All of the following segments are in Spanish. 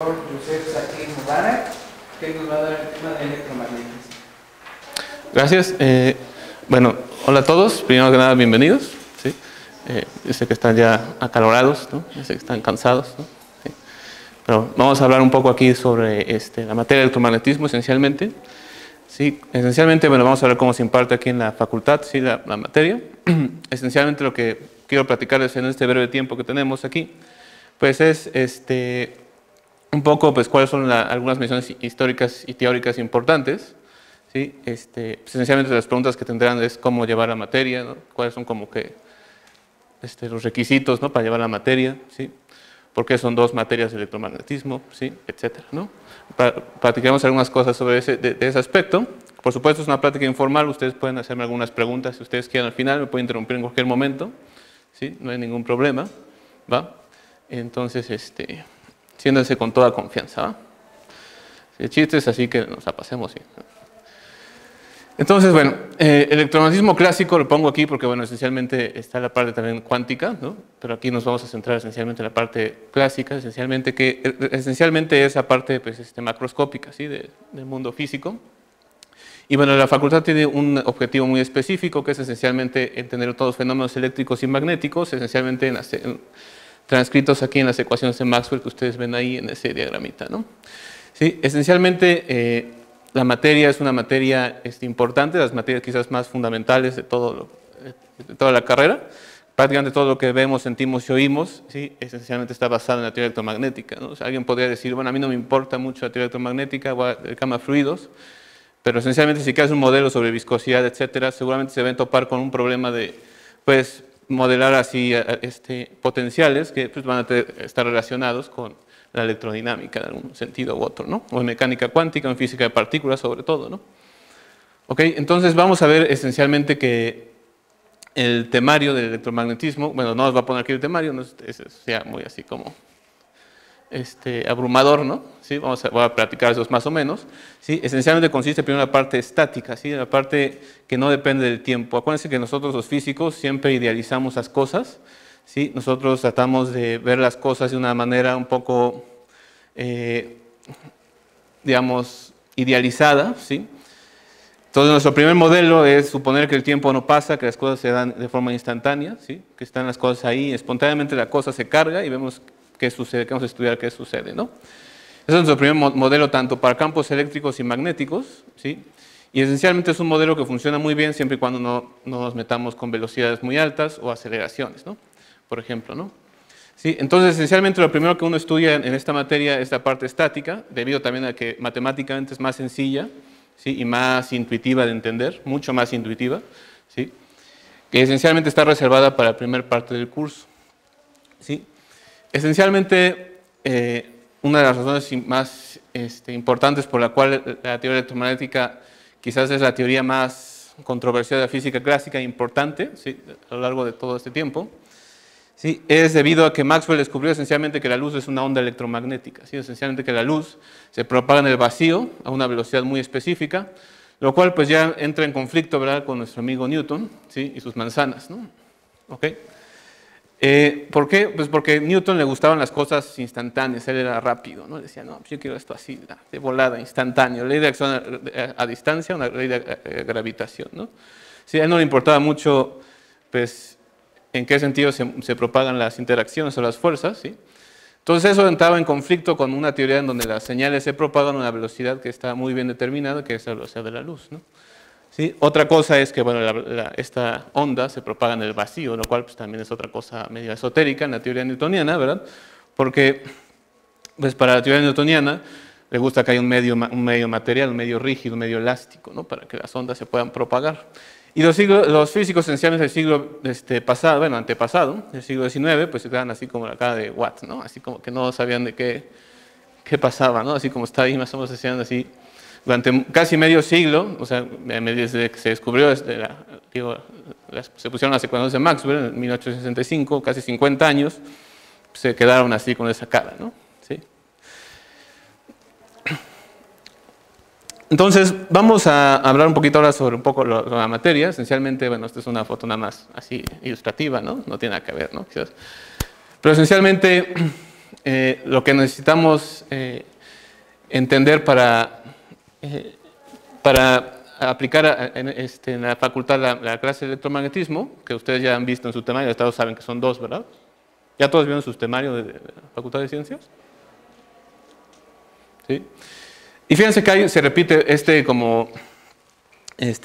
que nos va a dar el tema de electromagnetismo. Gracias. Bueno, hola a todos. Primero que nada, bienvenidos. ¿Sí? Yo sé que están ya acalorados, ¿no? Yo sé que están cansados, ¿no? ¿Sí? Pero vamos a hablar un poco aquí sobre la materia de electromagnetismo, esencialmente. ¿Sí? Esencialmente, bueno, vamos a ver cómo se imparte aquí en la facultad, ¿sí? la materia. Esencialmente, lo que quiero platicarles en este breve tiempo que tenemos aquí, pues es un poco, pues, cuáles son algunas menciones históricas y teóricas importantes, ¿sí? Pues, esencialmente, las preguntas que tendrán es cómo llevar la materia, ¿no? Cuáles son como que los requisitos, ¿no? Para llevar la materia, ¿sí? ¿Por qué son dos materias de electromagnetismo, ¿sí? Etcétera, ¿no? Platicaremos algunas cosas sobre ese aspecto. Por supuesto, es una plática informal, ustedes pueden hacerme algunas preguntas si ustedes quieren al final, me pueden interrumpir en cualquier momento, ¿sí? No hay ningún problema, ¿va? Entonces, siéntense con toda confianza, ¿va? El chiste es así que nos la pasemos bien. Entonces, bueno, electromagnetismo clásico lo pongo aquí porque, bueno, esencialmente está la parte también cuántica, ¿no? Pero aquí nos vamos a centrar esencialmente en la parte clásica, esencialmente es la parte, pues, macroscópica, ¿sí? Del mundo físico. Y, bueno, la facultad tiene un objetivo muy específico que es esencialmente entender todos los fenómenos eléctricos y magnéticos, esencialmente transcritos aquí en las ecuaciones de Maxwell que ustedes ven ahí en ese diagramita, ¿no? Sí, esencialmente la materia es una materia importante, las materias quizás más fundamentales de toda la carrera. Prácticamente todo lo que vemos, sentimos y oímos, ¿sí? Esencialmente está basado en la teoría electromagnética, ¿no? O sea, alguien podría decir, bueno, a mí no me importa mucho la teoría electromagnética o el campo de fluidos, pero esencialmente si creas un modelo sobre viscosidad, etcétera, seguramente se ven topar con un problema de, pues, modelar así potenciales que, pues, van a estar relacionados con la electrodinámica en algún sentido u otro, ¿no? O en mecánica cuántica, en física de partículas sobre todo, ¿no? Ok, entonces vamos a ver esencialmente que el temario del electromagnetismo, bueno, no os va a poner aquí el temario, no sea muy así como abrumador, ¿no? ¿Sí? Voy a platicar esos más o menos, ¿sí? Esencialmente consiste primero en la parte estática, ¿sí? La parte que no depende del tiempo. Acuérdense que nosotros los físicos siempre idealizamos las cosas, ¿sí? Nosotros tratamos de ver las cosas de una manera un poco, digamos, idealizada, ¿sí? Entonces, nuestro primer modelo es suponer que el tiempo no pasa, que las cosas se dan de forma instantánea, ¿sí? Que están las cosas ahí, espontáneamente la cosa se carga y vemos qué sucede, que vamos a estudiar qué sucede, ¿no? Ese es nuestro primer modelo tanto para campos eléctricos y magnéticos, ¿sí? Y esencialmente es un modelo que funciona muy bien siempre y cuando no nos metamos con velocidades muy altas o aceleraciones, ¿no? Por ejemplo, ¿no? ¿Sí? Entonces, esencialmente lo primero que uno estudia en esta materia es la parte estática, debido también a que matemáticamente es más sencilla, ¿sí? Y más intuitiva de entender, mucho más intuitiva, ¿sí? Que esencialmente está reservada para la primera parte del curso, ¿sí? Esencialmente, una de las razones más importantes por la cual la teoría electromagnética quizás es la teoría más controversial de la física clásica e importante, ¿sí? A lo largo de todo este tiempo, ¿sí? Es debido a que Maxwell descubrió esencialmente que la luz es una onda electromagnética, ¿sí? Esencialmente que la luz se propaga en el vacío a una velocidad muy específica, lo cual, pues, ya entra en conflicto, ¿verdad?, con nuestro amigo Newton, ¿sí? Y sus manzanas, ¿no? ¿Okay? ¿Por qué? Pues porque a Newton le gustaban las cosas instantáneas, él era rápido, ¿no? Decía, no, pues yo quiero esto así, de volada, instantáneo, ley de acción a distancia, una ley de gravitación, ¿no? Sí, a él no le importaba mucho, pues, en qué sentido se propagan las interacciones o las fuerzas, ¿sí? Entonces eso entraba en conflicto con una teoría en donde las señales se propagan a una velocidad que está muy bien determinada, que es la velocidad de la luz, ¿no? ¿Sí? Otra cosa es que, bueno, esta onda se propaga en el vacío, lo cual, pues, también es otra cosa medio esotérica en la teoría newtoniana, ¿verdad? Porque, pues, para la teoría newtoniana le gusta que haya un medio material, un medio rígido, un medio elástico, ¿no? Para que las ondas se puedan propagar. Y los físicos esenciales del siglo pasado, bueno, antepasado, del siglo XIX, pues se quedan así como la cara de Watts, ¿no? Así como que no sabían de qué pasaba, ¿no? Así como está ahí, más o menos, decían así. Durante casi medio siglo, o sea, desde que se descubrió, se pusieron las ecuaciones de Maxwell en 1865, casi 50 años, se quedaron así con esa cara, ¿no? ¿Sí? Entonces, vamos a hablar un poquito ahora sobre un poco la materia. Esencialmente, bueno, esta es una foto nada más así ilustrativa, ¿no? No tiene nada que ver, ¿no? Quizás. Pero esencialmente, lo que necesitamos entender para aplicar en la facultad la clase de electromagnetismo, que ustedes ya han visto en su temario, ustedes saben que son dos, ¿verdad? ¿Ya todos vieron sus temarios de la Facultad de Ciencias? ¿Sí? Y fíjense que se repite este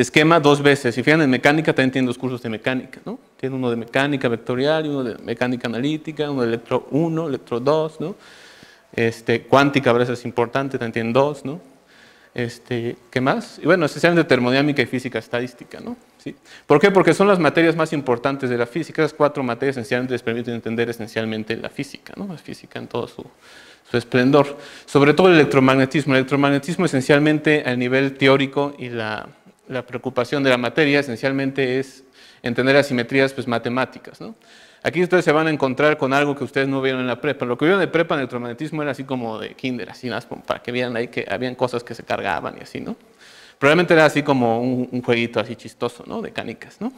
esquema dos veces. Y fíjense, en mecánica también tiene dos cursos de mecánica, ¿no? Tiene uno de mecánica vectorial, y uno de mecánica analítica, uno de electro 1, electro 2, ¿no? Cuántica, a veces es importante, también tienen dos, ¿no? ¿Qué más? Y bueno, especialmente termodinámica y física estadística, ¿no? ¿Sí? ¿Por qué? Porque son las materias más importantes de la física. Esas cuatro materias esencialmente les permiten entender esencialmente la física, ¿no? La física en todo su esplendor. Sobre todo el electromagnetismo. El electromagnetismo esencialmente a nivel teórico y la preocupación de la materia esencialmente es entender asimetrías pues, matemáticas, ¿no? Aquí ustedes se van a encontrar con algo que ustedes no vieron en la prepa. Lo que vieron de prepa en electromagnetismo era así como de kinder, así más para que vieran ahí que habían cosas que se cargaban y así, ¿no? Probablemente era así como un jueguito así chistoso, ¿no? De canicas, ¿no?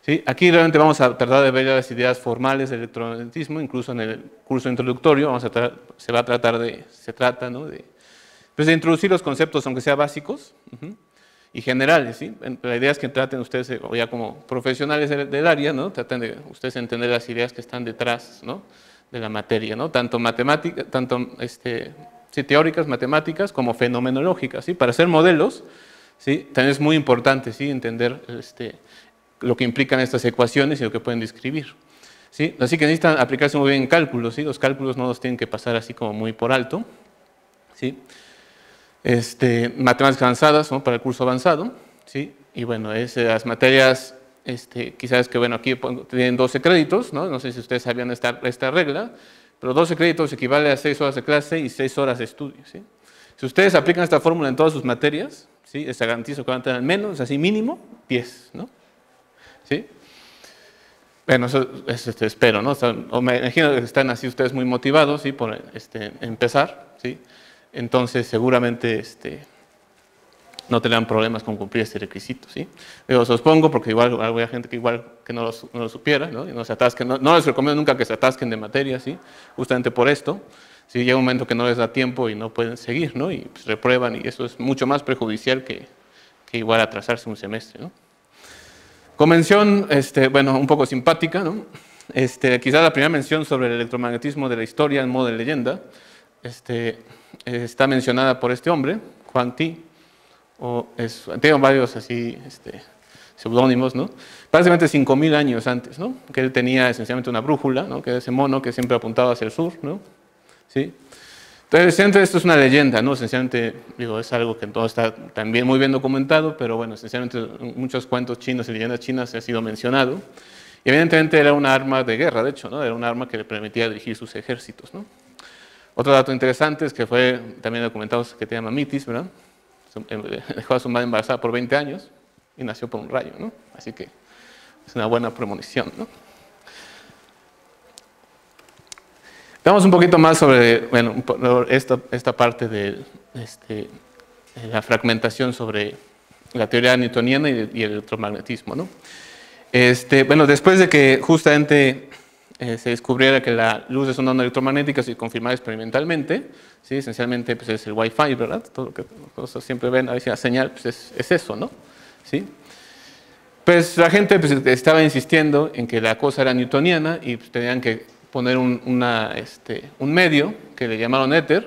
¿Sí? Aquí realmente vamos a tratar de ver las ideas formales del electromagnetismo, incluso en el curso introductorio se trata de introducir los conceptos, aunque sea básicos, y generales, ¿sí? La idea es que traten ustedes, o ya como profesionales del área, ¿no? Traten de ustedes entender las ideas que están detrás, ¿no? De la materia, ¿no? Tanto matemática, tanto sí, teóricas, matemáticas, como fenomenológicas, ¿sí? Para hacer modelos, ¿sí? También es muy importante, ¿sí? Entender lo que implican estas ecuaciones y lo que pueden describir, ¿sí? Así que necesitan aplicarse muy bien en cálculos, ¿sí? Los cálculos no los tienen que pasar así como muy por alto, ¿sí? Matemáticas avanzadas, ¿no? Para el curso avanzado, ¿sí? Y bueno, las materias, quizás que bueno, aquí tienen 12 créditos, ¿no? No sé si ustedes sabían esta regla, pero 12 créditos equivale a 6 horas de clase y 6 horas de estudio, ¿sí? Si ustedes aplican esta fórmula en todas sus materias, ¿sí? Les garantizo que van a tener al menos, así mínimo, 10, ¿no? ¿Sí? Bueno, eso espero, ¿no? O me imagino que están así ustedes muy motivados, ¿sí? Por empezar, ¿sí? Entonces seguramente no tendrán problemas con cumplir este requisito, ¿sí? Yo os pongo porque igual hay gente que no lo supiera, ¿no? Y no se atasquen, no les recomiendo nunca que se atasquen de materia, ¿sí? Justamente por esto, ¿sí? Llega un momento que no les da tiempo y no pueden seguir, ¿no? Y pues, reprueban, y eso es mucho más perjudicial que igual atrasarse un semestre, ¿no? Convención, bueno, un poco simpática, ¿no? Quizás la primera mención sobre el electromagnetismo de la historia en modo de leyenda, está mencionada por este hombre, Huang Ti, tengo varios así seudónimos, ¿no? Prácticamente 5.000 años antes, ¿no? Que él tenía esencialmente una brújula, ¿no? Que era ese mono que siempre apuntaba hacia el sur, ¿no? ¿Sí? Entonces, esto es una leyenda, ¿no? Esencialmente, digo, es algo que todo está también muy bien documentado, pero bueno, esencialmente muchos cuentos chinos y leyendas chinas ha sido mencionado. Y evidentemente era una arma de guerra, de hecho, ¿no? Era un arma que le permitía dirigir sus ejércitos, ¿no? Otro dato interesante es que fue también documentado que tenía mamitis, ¿verdad? Dejó a su madre embarazada por 20 años y nació por un rayo, ¿no? Así que es una buena premonición, ¿no? Veamos un poquito más sobre, bueno, esta parte de la fragmentación sobre la teoría newtoniana y el electromagnetismo, ¿no? Bueno, después de que justamente se descubriera que la luz es una onda electromagnética, se confirmara experimentalmente, ¿sí? Esencialmente pues es el Wi-Fi, ¿verdad? Todo lo que todos siempre ven, a veces la señal pues es eso, ¿no? ¿Sí? Pues la gente pues, estaba insistiendo en que la cosa era newtoniana y pues, tenían que poner un medio que le llamaron éter,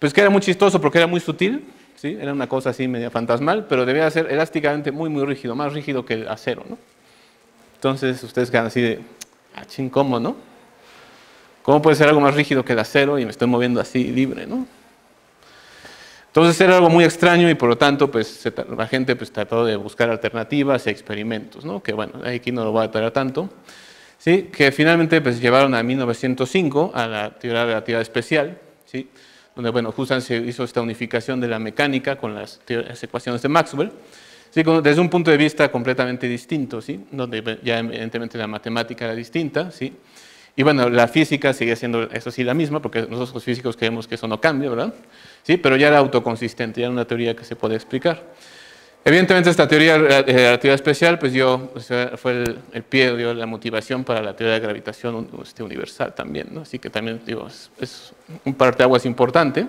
pues que era muy chistoso porque era muy sutil, ¿sí? Era una cosa así media fantasmal, pero debía ser elásticamente muy, muy rígido, más rígido que el acero, ¿no? Entonces ustedes quedan así de... Ah, ching, ¿cómo, no? ¿Cómo puede ser algo más rígido que el acero y me estoy moviendo así libre, no? Entonces era algo muy extraño y por lo tanto pues, la gente pues, trató de buscar alternativas y experimentos, ¿no? Que bueno, aquí no lo voy a tratar tanto. ¿Sí? Que finalmente pues, llevaron a 1905 a la teoría de la relatividad especial, ¿sí? Donde bueno, justamente se hizo esta unificación de la mecánica con las ecuaciones de Maxwell. Sí, desde un punto de vista completamente distinto, ¿sí? Donde ya evidentemente la matemática era distinta, ¿sí? Y bueno, la física seguía siendo, eso sí, la misma, porque nosotros los físicos creemos que eso no cambia, ¿verdad? ¿Sí? Pero ya era autoconsistente, ya era una teoría que se podía explicar. Evidentemente esta teoría de la relatividad especial pues fue el pie, dio la motivación para la teoría de gravitación universal también, ¿no? Así que también digo, es un parteaguas importante.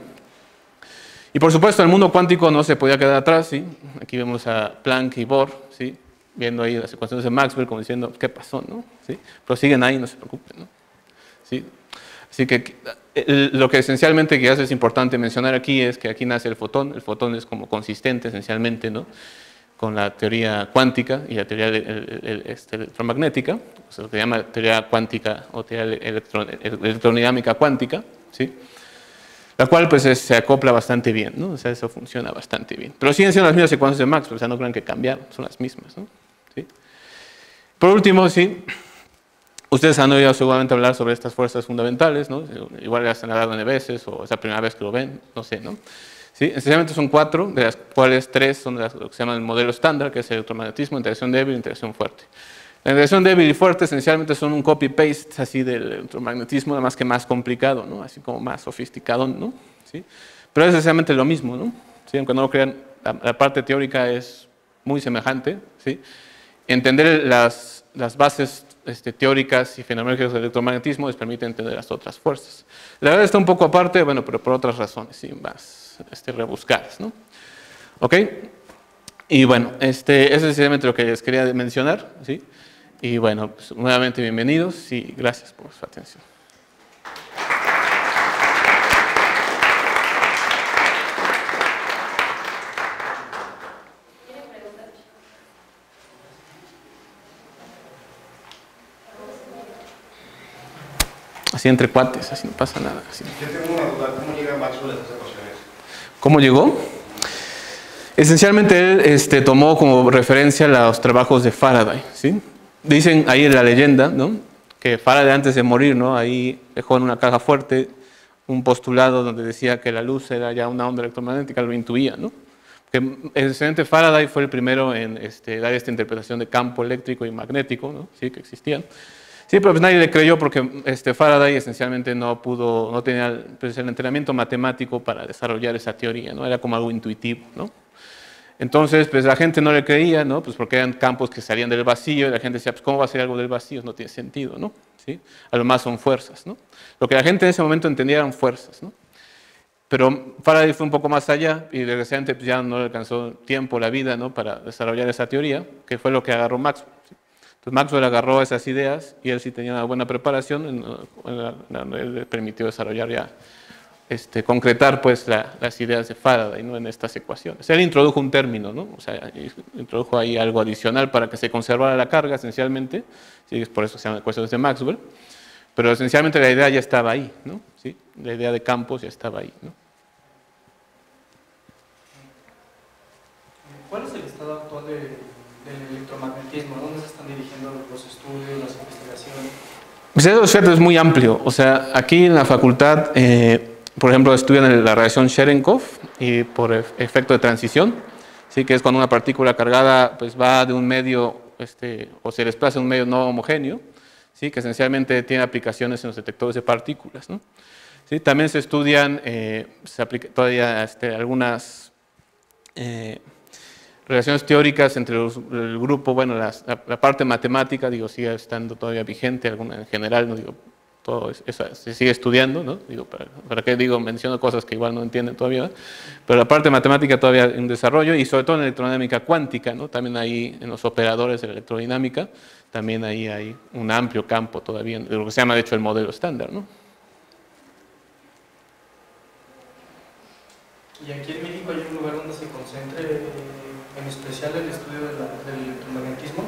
Y por supuesto el mundo cuántico no se podía quedar atrás, ¿sí? Aquí vemos a Planck y Bohr, ¿sí? Viendo ahí las ecuaciones de Maxwell como diciendo qué pasó, ¿no? ¿Sí? Pero siguen ahí, no se preocupen, ¿no? ¿Sí? Así que lo que esencialmente quizás es importante mencionar aquí es que aquí nace el fotón es como consistente esencialmente, ¿no? Con la teoría cuántica y la teoría electromagnética, o sea, lo que se llama teoría cuántica o teoría electrodinámica cuántica, ¿sí? La cual pues se acopla bastante bien, ¿no? O sea, eso funciona bastante bien. Pero siguen siendo las mismas ecuaciones de Maxwell, o sea, no crean que cambiaron, son las mismas, ¿no? ¿Sí? Por último, sí. Ustedes han oído seguramente hablar sobre estas fuerzas fundamentales, ¿no? Igual ya se han hablado de veces, o es la primera vez que lo ven, no sé, ¿no? Sí, esencialmente son 4, de las cuales 3 son lo que se llama el modelo estándar, que es el electromagnetismo, interacción débil e interacción fuerte. La interacción débil y fuerte esencialmente son un copy-paste así del electromagnetismo, nada más que más complicado, ¿no? Así como más sofisticado, ¿no? ¿Sí? Pero es esencialmente lo mismo, ¿no? ¿Sí? Aunque no lo crean, la parte teórica es muy semejante, ¿sí? Entender las bases teóricas y fenomenológicas del electromagnetismo les permite entender las otras fuerzas. La verdad está un poco aparte, bueno, pero por otras razones, sí, más rebuscadas, ¿no? ¿Ok? Y bueno, eso es esencialmente lo que les quería mencionar, ¿sí? Y bueno, pues, nuevamente bienvenidos y gracias por su atención. Así entre cuates, así no pasa nada. Así. Yo tengo una duda, ¿cómo llega Maxwell a esas ecuaciones? ¿Cómo llegó? Esencialmente él tomó como referencia los trabajos de Faraday, ¿sí? Dicen ahí en la leyenda, ¿no? Que Faraday antes de morir, ¿no? Ahí dejó en una caja fuerte un postulado donde decía que la luz era ya una onda electromagnética, lo intuía, ¿no? Que esencialmente Faraday fue el primero en dar esta interpretación de campo eléctrico y magnético, ¿no? Sí, que existían. Sí, pero pues nadie le creyó porque Faraday esencialmente no tenía pues, el entrenamiento matemático para desarrollar esa teoría, ¿no? Era como algo intuitivo, ¿no? Entonces, pues la gente no le creía, ¿no? Pues porque eran campos que salían del vacío y la gente decía, pues ¿cómo va a ser algo del vacío? No tiene sentido, ¿no? ¿Sí? A lo más son fuerzas, ¿no? Lo que la gente en ese momento entendía eran fuerzas, ¿no? Pero Faraday fue un poco más allá y desgraciadamente pues, ya no le alcanzó tiempo, la vida, ¿no? Para desarrollar esa teoría, que fue lo que agarró Maxwell, ¿sí? Entonces Maxwell agarró esas ideas y él sí tenía una buena preparación, él le permitió desarrollar ya, concretar pues las ideas de Faraday, ¿no? En estas ecuaciones. Él introdujo un término, ¿no? O sea, introdujo ahí algo adicional para que se conservara la carga esencialmente, ¿sí? Es por eso se llaman ecuaciones de Maxwell, pero esencialmente la idea ya estaba ahí, ¿no? ¿Sí? La idea de campos ya estaba ahí, ¿no? ¿Cuál es el estado actual del electromagnetismo? ¿Dónde se están dirigiendo los estudios, las investigaciones? Pues eso es muy amplio. O sea, aquí en la facultad, por ejemplo, estudian la radiación Cherenkov y por efecto de transición, ¿sí? Que es cuando una partícula cargada pues, va de un medio o se desplaza en un medio no homogéneo, ¿sí? Que esencialmente tiene aplicaciones en los detectores de partículas, ¿no? ¿Sí? También se estudian todavía algunas... relaciones teóricas entre el grupo, bueno, la parte matemática, digo, sigue estando todavía vigente, alguna en general, no digo, todo eso se sigue estudiando, ¿no? Digo, ¿para qué digo? Menciono cosas que igual no entienden todavía, ¿no? Pero la parte matemática todavía en desarrollo y sobre todo en la electrodinámica cuántica, ¿no? También ahí en los operadores de la electrodinámica, también ahí hay un amplio campo todavía, de lo que se llama de hecho el modelo estándar, ¿no? Y aquí en México hay un lugar donde se concentre en especial el estudio del electromagnetismo.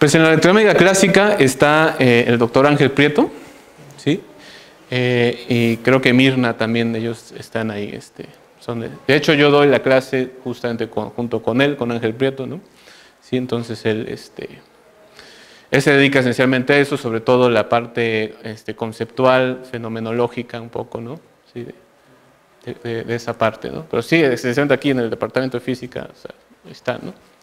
Pues en la electromagnética clásica está el doctor Ángel Prieto, ¿sí? Y creo que Mirna también, ellos están ahí. De hecho, yo doy la clase justamente junto con él, con Ángel Prieto, ¿no? Sí, entonces él se dedica esencialmente a eso, sobre todo la parte conceptual, fenomenológica un poco, ¿no? Sí, de esa parte, ¿no? Pero sí, esencialmente aquí en el departamento de física, o sea, está, ¿no?